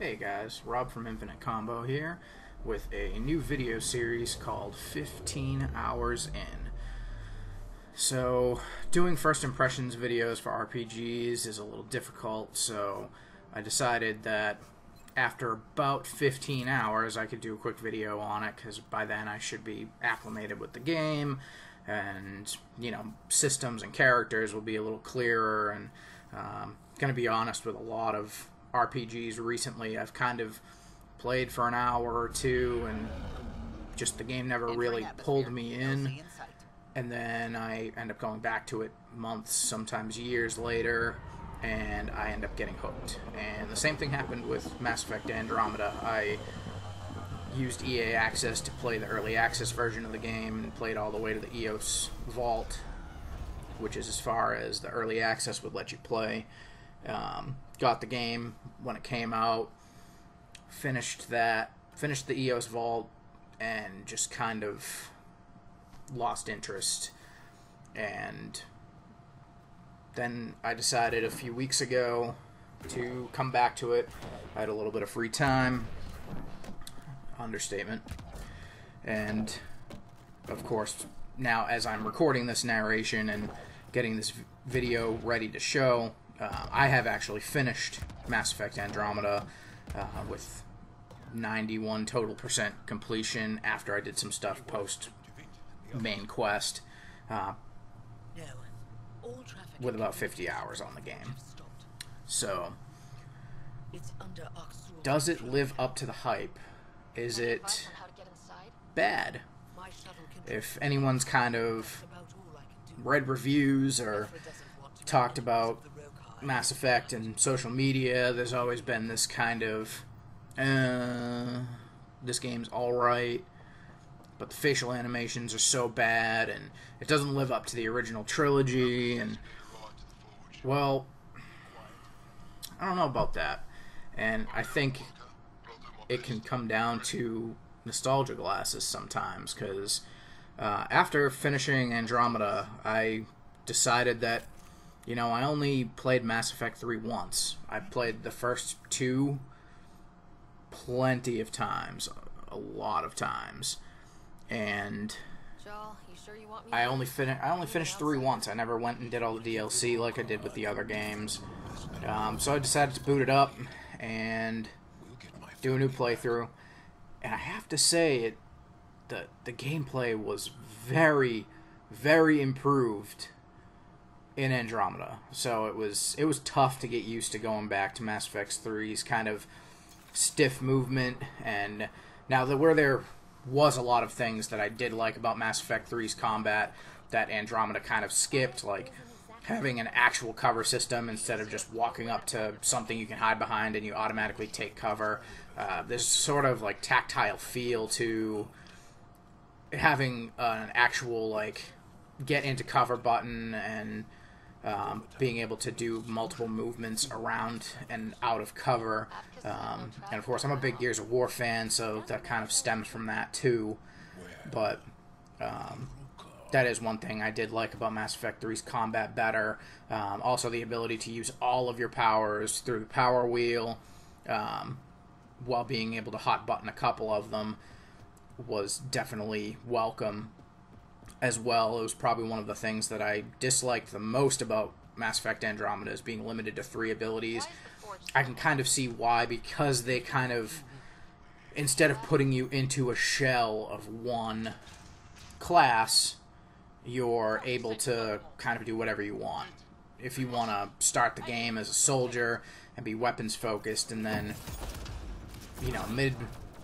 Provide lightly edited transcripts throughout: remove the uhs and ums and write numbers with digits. Hey guys, Rob from Infinite Combo here with a new video series called 15 Hours In. So, doing first impressions videos for RPGs is a little difficult, so I decided that after about 15 hours I could do a quick video on it, because by then I should be acclimated with the game, and, you know, systems and characters will be a little clearer, and gonna be honest, with a lot of RPGs recently I've kind of played for an hour or two and just the game never really pulled me in, and then I end up going back to it months, sometimes years later, and I end up getting hooked. And the same thing happened with Mass Effect Andromeda. I used EA Access to play the early access version of the game and played all the way to the EOS vault, which is as far as the early access would let you play. Got the game when it came out, finished the EOS vault, and just kind of lost interest. And then I decided a few weeks ago to come back to it. I had a little bit of free time, understatement, and of course now as I'm recording this narration and getting this video ready to show, I have actually finished Mass Effect Andromeda with 91% completion after I did some stuff post main quest, with about 50 hours on the game. So, does it live up to the hype? Is it bad? If anyone's kind of read reviews or talked about Mass Effect and social media, there's always been this kind of this game's alright, but the facial animations are so bad and it doesn't live up to the original trilogy. And well, I don't know about that, and I think it can come down to nostalgia glasses sometimes, because after finishing Andromeda I decided that, you know, I only played Mass Effect 3 once. I played the first two plenty of times, a lot of times, and I only finished 3 once. I never went and did all the DLC like I did with the other games. So I decided to boot it up and do a new playthrough, and I have to say the gameplay was very, very improved in Andromeda. So it was tough to get used to going back to Mass Effect 3's kind of stiff movement. And now that where there was a lot of things that I did like about Mass Effect 3's combat that Andromeda kind of skipped, like having an actual cover system instead of just walking up to something you can hide behind and you automatically take cover. There's sort of like tactile feel to having an actual like get into cover button and being able to do multiple movements around and out of cover, and of course I'm a big Gears of War fan, so that kind of stems from that too. But that is one thing I did like about Mass Effect 3's combat better. Also the ability to use all of your powers through the power wheel, while being able to hot button a couple of them, was definitely welcome. As well, it was probably one of the things that I disliked the most about Mass Effect Andromeda, is being limited to 3 abilities. I can kind of see why, because they kind of, instead of putting you into a shell of one class, you're able to kind of do whatever you want. If you want to start the game as a soldier and be weapons focused, and then, you know, mid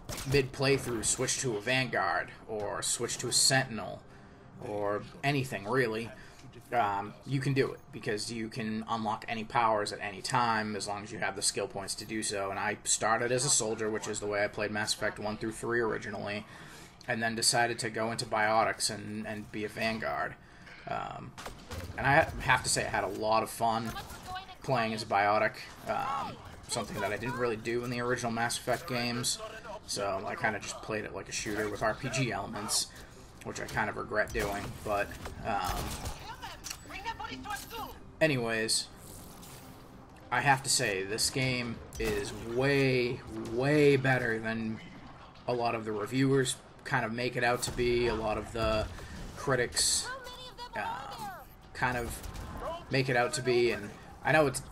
playthrough switch to a Vanguard or switch to a Sentinel, or anything really, you can do it, because you can unlock any powers at any time as long as you have the skill points to do so. And I started as a soldier, which is the way I played Mass Effect 1 through 3 originally, and then decided to go into biotics and be a Vanguard. And I have to say I had a lot of fun playing as a biotic, something that I didn't really do in the original Mass Effect games, so I kind of just played it like a shooter with RPG elements, which I kind of regret doing. But anyways, I have to say, this game is way, way better than a lot of the reviewers kind of make it out to be. A lot of the critics kind of make it out to be, and I know it's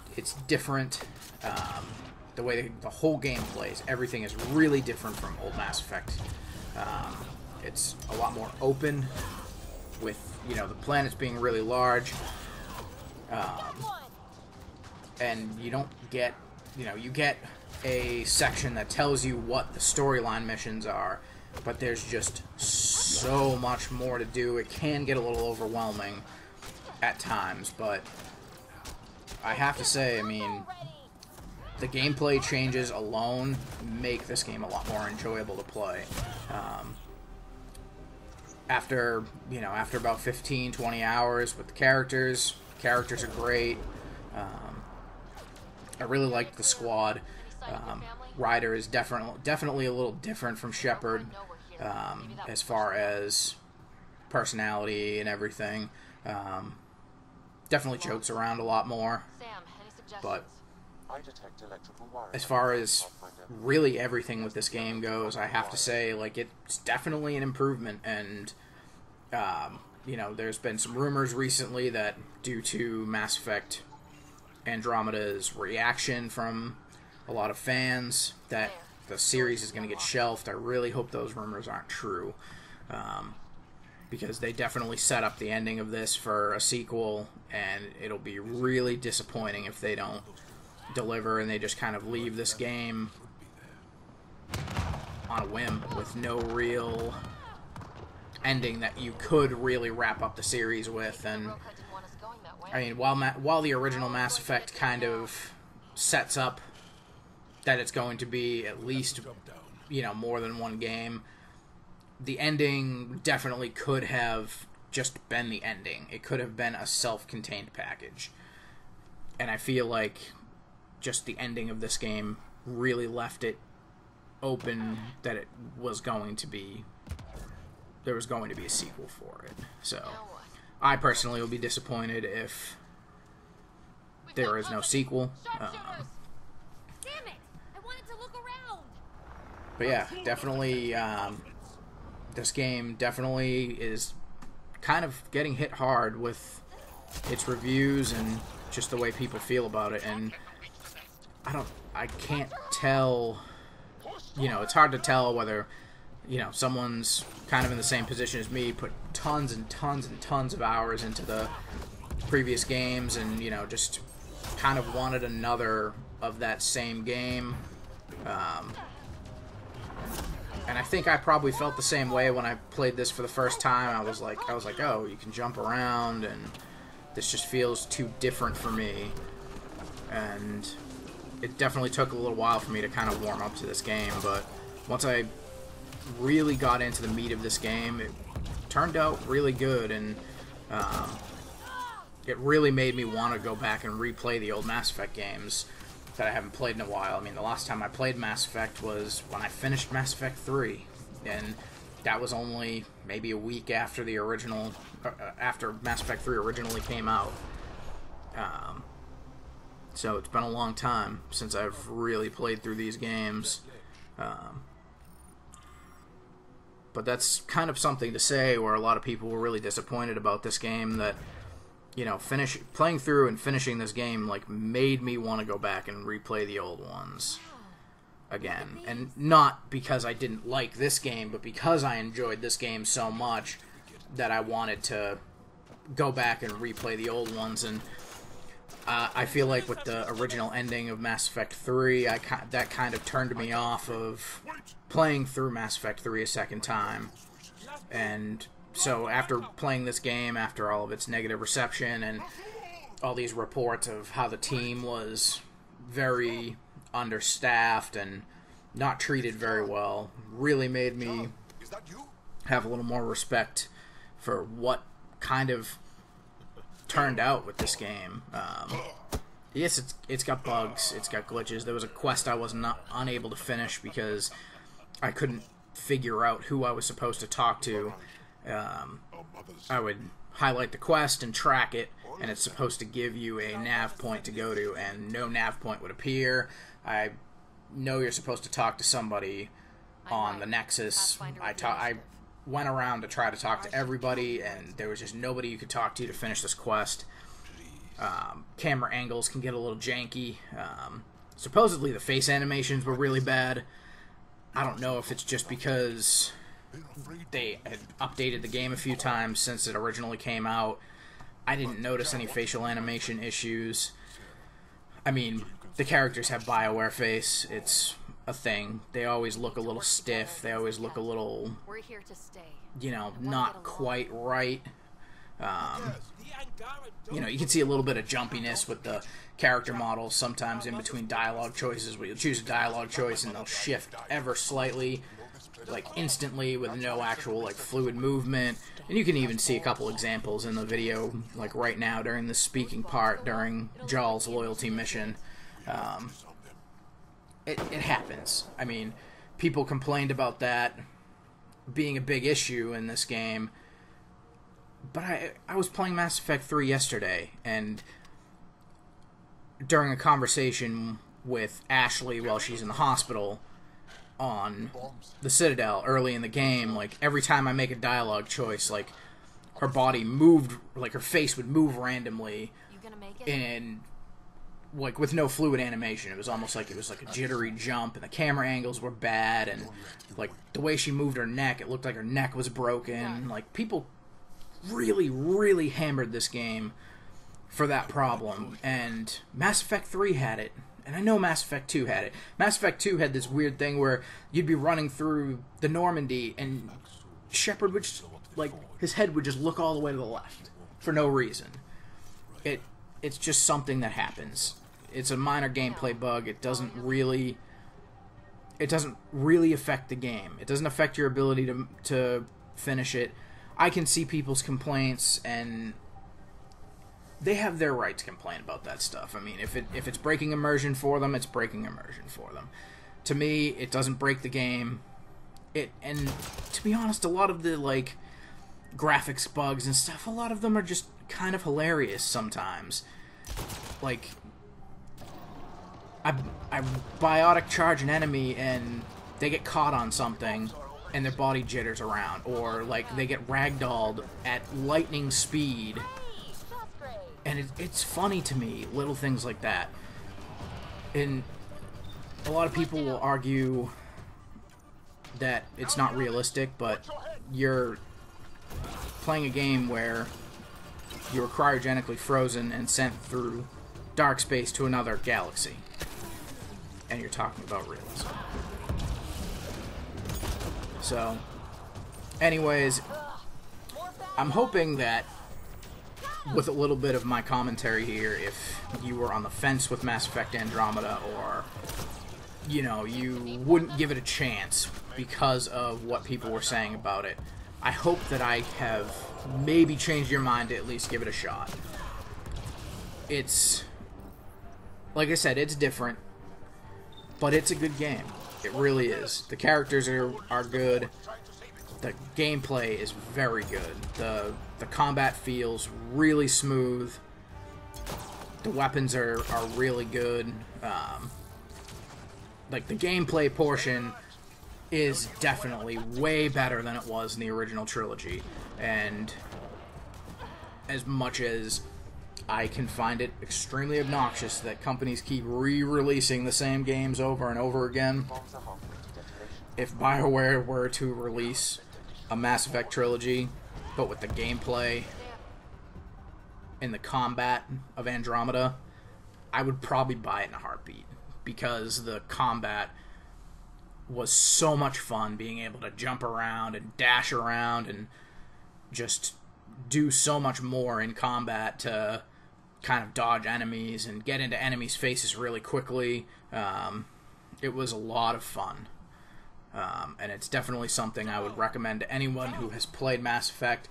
different. The way the whole game plays, everything is really different from old Mass Effect. It's a lot more open, with the planets being really large, and you don't get you get a section that tells you what the storyline missions are, but there's just so much more to do. It can get a little overwhelming at times, but I have to say, I mean, the gameplay changes alone make this game a lot more enjoyable to play. After, after about 15, 20 hours with the characters are great. I really like the squad. Ryder is definitely a little different from Shepard as far as personality and everything. Definitely jokes around a lot more, but as far as really everything with this game goes, I have to say, like, it's definitely an improvement. And there's been some rumors recently that due to Mass Effect Andromeda's reaction from a lot of fans, that the series is going to get shelved. I really hope those rumors aren't true, because they definitely set up the ending of this for a sequel, and it'll be really disappointing if they don't deliver and they just kind of leave this game on a whim with no real ending that you could really wrap up the series with. And I mean, while the original Mass Effect kind of sets up that it's going to be at least more than one game, the ending definitely could have just been the ending. It could have been a self-contained package, and I feel like just the ending of this game really left it open that it was going to be, there was going to be a sequel for it. So I personally will be disappointed if there is no sequel. But yeah, definitely, this game definitely is kind of getting hit hard with its reviews and just the way people feel about it. And I can't tell, it's hard to tell whether, someone's kind of in the same position as me, put tons and tons and tons of hours into the previous games and, just kind of wanted another of that same game. And I think I probably felt the same way when I played this for the first time. I was like, oh, you can jump around and this just feels too different for me. And it definitely took a little while for me to kind of warm up to this game, but once I really got into the meat of this game, it turned out really good, and it really made me want to go back and replay the old Mass Effect games that I haven't played in a while. I mean, the last time I played Mass Effect was when I finished Mass Effect 3, and that was only maybe a week after the original, after Mass Effect 3 originally came out. So it's been a long time since I've really played through these games. But that's kind of something to say, where a lot of people were really disappointed about this game, that playing through and finishing this game like made me want to go back and replay the old ones again. And not because I didn't like this game, but because I enjoyed this game so much that I wanted to go back and replay the old ones. And I feel like with the original ending of Mass Effect 3, that kind of turned me off of playing through Mass Effect 3 a second time. And so after playing this game, after all of its negative reception and all these reports of how the team was very understaffed and not treated very well, really made me have a little more respect for what kind of turned out with this game. Yes, it's got bugs, it's got glitches. There was a quest I was unable to finish because I couldn't figure out who I was supposed to talk to. I would highlight the quest and track it, and it's supposed to give you a nav point to go to, and no nav point would appear. I know you're supposed to talk to somebody on the Nexus. I went around to try to talk to everybody, and there was just nobody you could talk to finish this quest. Camera angles can get a little janky. Supposedly the face animations were really bad. I don't know if it's just because they had updated the game a few times since it originally came out. I didn't notice any facial animation issues. I mean, the characters have BioWare face. It's a thing. They always look a little stiff. They always look a little, you know, not quite right. You know, you can see a little bit of jumpiness with the character models sometimes in between dialogue choices, where you'll choose a dialogue choice and they'll shift ever slightly, like instantly, with no actual like fluid movement. And you can even see a couple examples in the video, like right now during the speaking part during Jal's loyalty mission. It happens. I mean, people complained about that being a big issue in this game. But I was playing Mass Effect 3 yesterday, and during a conversation with Ashley while she's in the hospital on the Citadel early in the game, like, every time I make a dialogue choice, like, her body moved, like, her face would move randomly, and, like, with no fluid animation. It was almost like it was, like, a jittery jump, and the camera angles were bad, and, like, the way she moved her neck, it looked like her neck was broken. Like, people really, really hammered this game for that problem, and Mass Effect 3 had it, and I know Mass Effect 2 had it. Mass Effect 2 had this weird thing where you'd be running through the Normandy, and Shepard would just, like, his head would just look all the way to the left for no reason. It's just something that happens. It's a minor gameplay bug. It doesn't really affect the game. It doesn't affect your ability to finish it. I can see people's complaints, and they have their right to complain about that stuff. I mean, if it's breaking immersion for them, it's breaking immersion for them. To me, it doesn't break the game. And to be honest, a lot of the, like, graphics bugs and stuff, a lot of them are just kind of hilarious sometimes. Like, I biotic charge an enemy, and they get caught on something, and their body jitters around, or like they get ragdolled at lightning speed, and it's funny to me, little things like that. And a lot of people will argue that it's not realistic, but you're playing a game where you were cryogenically frozen and sent through dark space to another galaxy, and you're talking about realism. So, anyways, I'm hoping that with a little bit of my commentary here, if you were on the fence with Mass Effect Andromeda, or, you know, you wouldn't give it a chance because of what people were saying about it, I hope that I have maybe changed your mind to at least give it a shot. It's, like I said, it's different, but it's a good game. It really is. The characters are good. The gameplay is very good. The combat feels really smooth. The weapons are really good. Like, the gameplay portion is definitely way better than it was in the original trilogy. And as much as I can find it extremely obnoxious that companies keep re-releasing the same games over and over again, if BioWare were to release a Mass Effect trilogy, but with the gameplay and the combat of Andromeda, I would probably buy it in a heartbeat, because the combat was so much fun, being able to jump around and dash around and just do so much more in combat to kind of dodge enemies and get into enemies' faces really quickly. It was a lot of fun, and it's definitely something I would recommend to anyone who has played Mass Effect,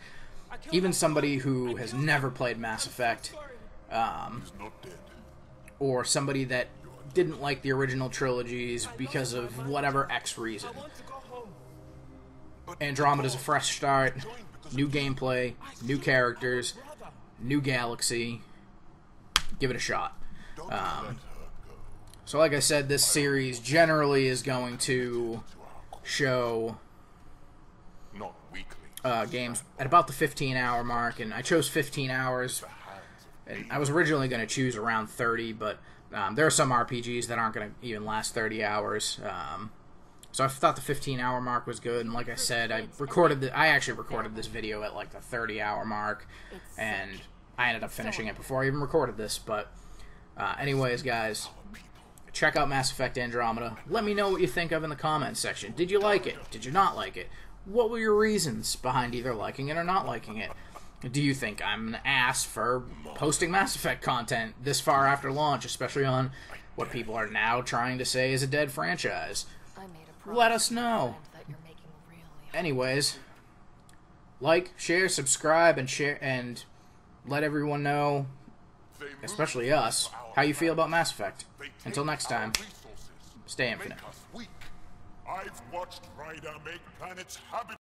even somebody who has never played Mass Effect, or somebody that didn't like the original trilogies because of whatever X reason. Andromeda's a fresh start. New gameplay, new characters, new galaxy. Give it a shot. So like I said, this series generally is going to show games at about the 15-hour mark, and I chose 15 hours, and I was originally going to choose around 30, but there are some RPGs that aren't going to even last 30 hours, so I thought the 15-hour mark was good, and like I said, I actually recorded this video at like the 30-hour mark, and I ended up finishing it before I even recorded this, but anyways, guys, check out Mass Effect Andromeda. Let me know what you think of in the comments section. Did you like it? Did you not like it? What were your reasons behind either liking it or not liking it? Do you think I'm an ass for posting Mass Effect content this far after launch, especially on what people are now trying to say is a dead franchise? Let us know. Anyways, like, share, subscribe, and let everyone know, especially us, how you feel about Mass Effect. Until next time, stay infinite. I've watched Ryder make planets habitable.